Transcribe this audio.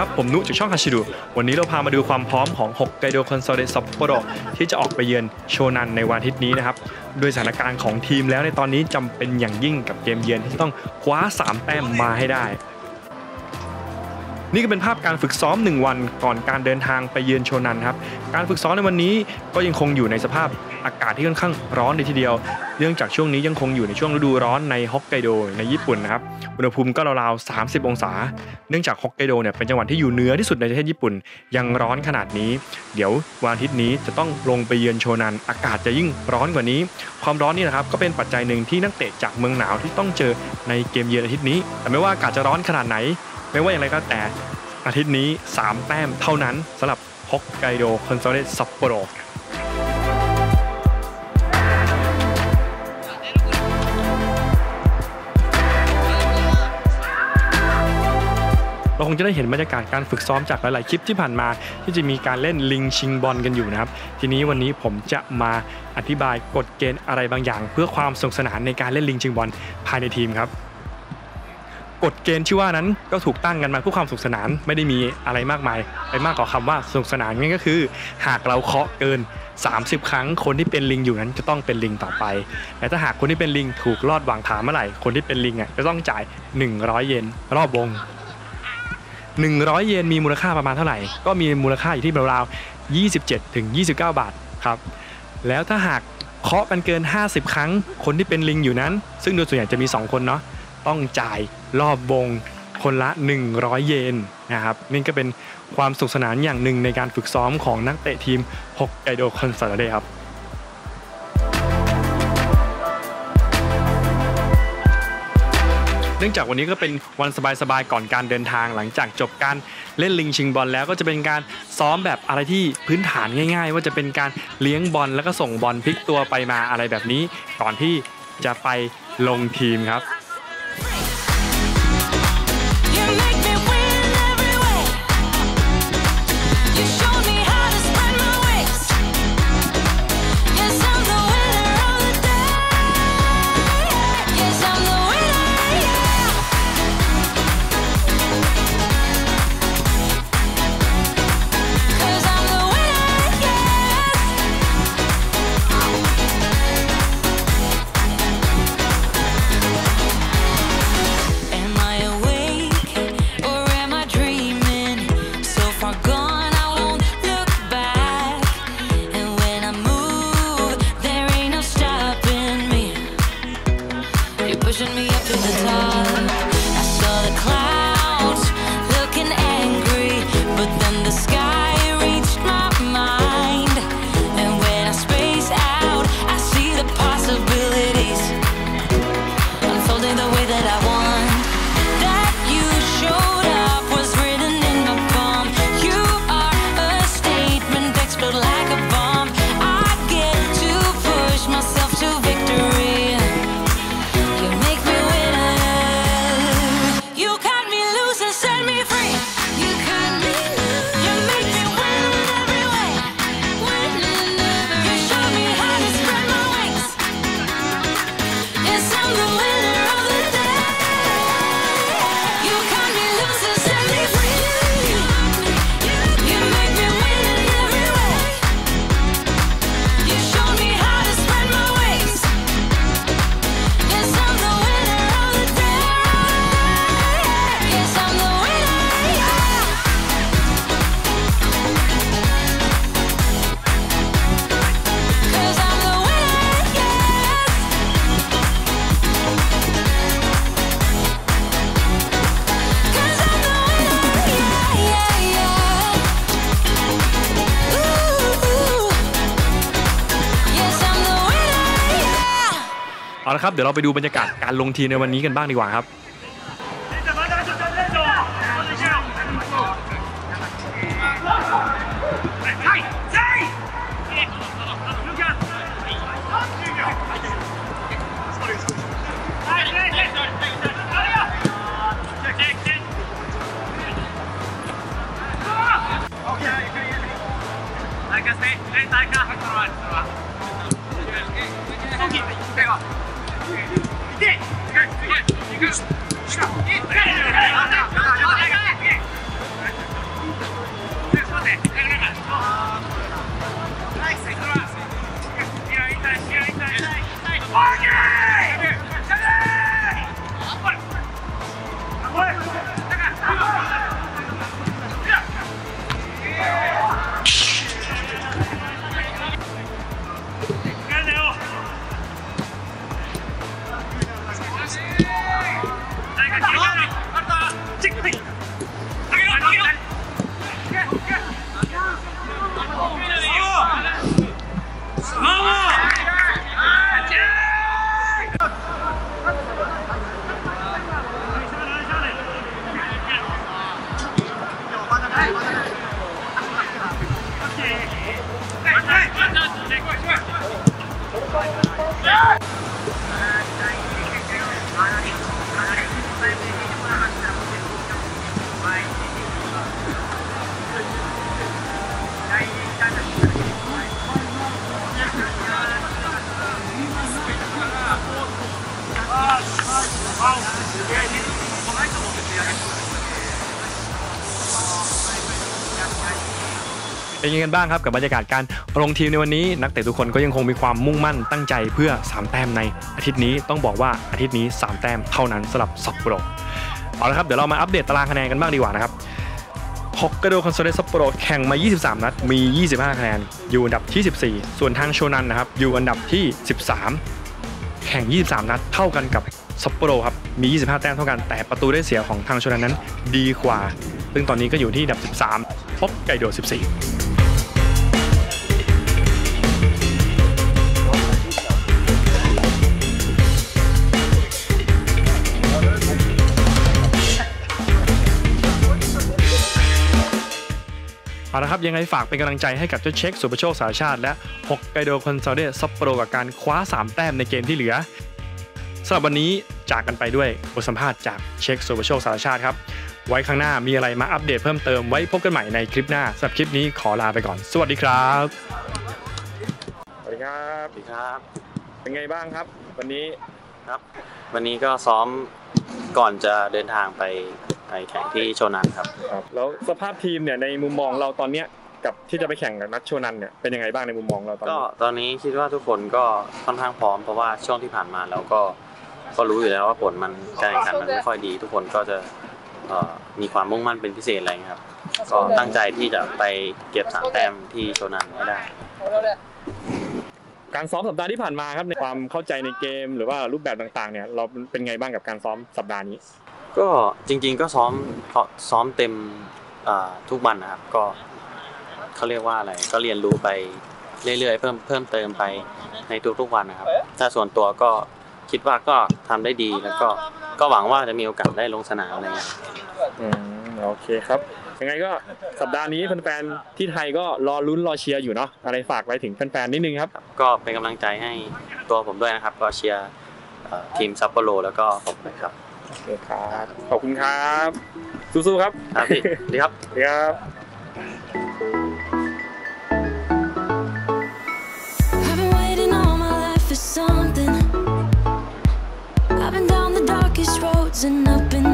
ครับผมนุจากช่องฮาชิดุวันนี้เราพามาดูความพร้อมของฮอกไกโดคอนโซเดะซัปโปโรที่จะออกไปเยือนโชนันในวันอาทิตย์นี้นะครับโดยสถานการณ์ของทีมแล้วในตอนนี้จำเป็นอย่างยิ่งกับเกมเยือนที่ต้องคว้า3แต้มมาให้ได้นี่ก็เป็นภาพการฝึกซ้อม1วันก่อนการเดินทางไปเยือนโชนันครับการฝึกซ้อมในวันนี้ก็ยังคงอยู่ในสภาพอากาศที่ค่อนข้างร้อนเลยทีเดียวเนื่องจากช่วงนี้ยังคงอยู่ในช่วงฤดูร้อนในฮอกไกโดในญี่ปุ่นนะครับอุณหภูมิก็ราวๆ30องศาเนื่องจากฮอกไกโดเนี่ยเป็นจังหวัดที่อยู่เหนือที่สุดในประเทศญี่ปุ่นยังร้อนขนาดนี้เดี๋ยววันอาทิตย์นี้จะต้องลงไปเยือนโชนันอากาศจะยิ่งร้อนกว่านี้ความร้อนนี่นะครับก็เป็นปัจจัยหนึ่งที่นักเตะจากเมืองหนาวที่ต้องเจอในเกมเยือนอาทิตย์นี้แต่ไม่ว่าอากาศจะร้อนขนาดไหนไม่ว่าอย่างไรก็แต่อาทิตย์นี้3แต้มเท่านั้นสำหรับฮอกไกโดคอนโซเดะซัปโปโรเราคงจะได้เห็นบรรยากาศการฝึกซ้อมจากหลายๆคลิปที่ผ่านมาที่จะมีการเล่นลิงชิงบอลกันอยู่นะครับทีนี้วันนี้ผมจะมาอธิบายกฎเกณฑ์อะไรบางอย่างเพื่อความสนุกสนานในการเล่นลิงชิงบอลภายในทีมครับกฎเกณฑ์ที่ว่านั้นก็ถูกตั้งกันมาเพื่อความสนุกสนานไม่ได้มีอะไรมากมายไปมากกว่าคำว่าสนุกสนานนั่นก็คือหากเราเคาะเกิน30ครั้งคนที่เป็นลิงอยู่นั้นจะต้องเป็นลิงต่อไปแต่ถ้าหากคนที่เป็นลิงถูกลอดวางขาเมื่อไหร่คนที่เป็นลิงอ่ะจะต้องจ่าย100เยนรอบวง100เยนมีมูลค่าประมาณเท่าไหร่ก็มีมูลค่าอยู่ที่ราวๆ 27-29 บาทครับแล้วถ้าหากเคาะกันเกิน50ครั้งคนที่เป็นลิงอยู่นั้นซึ่งโดยส่วนใหญ่จะมี2คนเนาะต้องจ่ายรอบวงคนละ100เยนนะครับนี่ก็เป็นความสนุกสนานอย่างหนึ่งในการฝึกซ้อมของนักเตะทีมฮอกไกโดคอนโซเดะครับเนื่องจากวันนี้ก็เป็นวันสบายๆก่อนการเดินทางหลังจากจบการเล่นลิงชิงบอลแล้วก็จะเป็นการซ้อมแบบอะไรที่พื้นฐานง่ายๆว่าจะเป็นการเลี้ยงบอลแล้วก็ส่งบอลพลิกตัวไปมาอะไรแบบนี้ก่อนที่จะไปลงทีมครับเอาละครับเดี๋ยวเราไปดูบรรยากาศการลงทีมในวันนี้กันบ้างดีกว่าครับ เป็นยังไงบ้างครับกับบรรยากาศการลงทีมในวันนี้นักเตะทุกคนก็ยังคงมีความมุ่งมั่นตั้งใจเพื่อ3แต้มในอาทิตย์นี้ต้องบอกว่าอาทิตย์นี้3แต้มเท่านั้นสำหรับซัปโปโรเอาละครับเดี๋ยวเรามาอัปเดตตารางคะแนนกันบ้างดีกว่านะครับฮอกไกโดคอนโซเดซัปโปโรแข่งมา23นัดมี25คะแนนอยู่อันดับที่14ส่วนทางโชนันนะครับอยู่อันดับที่13แข่ง23นัดเท่ากันกับซัปโปโรครับมี25แต้มเท่ากันแต่ประตูได้เสียของทางโชนันนั้นดีกว่าซึ่งตอนนี้ก็อยู่ที่อันดับ13ฮอกไกโด14เอาละครับยังไงฝากเป็นกำลังใจให้กับเจ้าเช็คสุภโชคสารชาติและฮอกไกโดคอนโซเดซัปโปโรกับการคว้า3แต้มในเกมที่เหลือสำหรับวันนี้จากกันไปด้วยบทสัมภาษณ์จากเช็คสุภโชคสารชาติครับไว้ข้างหน้ามีอะไรมาอัปเดตเพิ่มเติมไว้พบกันใหม่ในคลิปหน้าสำหรับคลิปนี้ขอลาไปก่อนสวัสดีครับสวัสดีครับสวัสดีครับเป็นไงบ้างครับวันนี้ครับวันนี้ก็ซ้อมก่อนจะเดินทางไปแข่งที่โชนันครับแล้วสภาพทีมเนี่ยในมุมมองเราตอนเนี้ยกับที่จะไปแข่งกับนัดโชนันเนี่ยเป็นยังไงบ้างในมุมมองเราตอนนี้ก็ตอนนี้คิดว่าทุกคนก็ค่อนข้างพร้อมเพราะว่าช่วงที่ผ่านมาเราก็รู้อยู่แล้วว่าผลมันการแข่งขันมันไม่ค่อยดีทุกคนก็จะมีความมุ่งมั่นเป็นพิเศษอะไรครับก็ตั้งใจที่จะไปเก็บ3แต้มที่โชนันให้ได้การซ้อมสัปดาห์ที่ผ่านมาครับในความเข้าใจในเกมหรือว่ารูปแบบต่างๆเนี่ยเราเป็นไงบ้างกับการซ้อมสัปดาห์นี้ก็จริงๆก็ซ้อมเต็มทุกวันนะครับก็เขาเรียกว่าอะไรก็เรียนรู้ไปเรื่อยๆเพิ่มเติมไปในทุกๆวันนะครับถ้าส่วนตัวก็คิดว่าก็ทำได้ดีแล้วก็หวังว่าจะมีโอกาสได้ลงสนามอะไรเงี้ยโอเคครับยังไงก็สัปดาห์นี้แฟนๆที่ไทยก็รอลุ้นรอเชียร์อยู่เนาะอะไรฝากไว้ถึงแฟนๆนิดนึงครับก็เป็นกำลังใจให้ตัวผมด้วยนะครับก็เชียร์ทีมซัปโปโรแล้วก็ผมนะครับโอเคครับขอบคุณครับสู้ๆครับครับพี่ดีครับดีครับ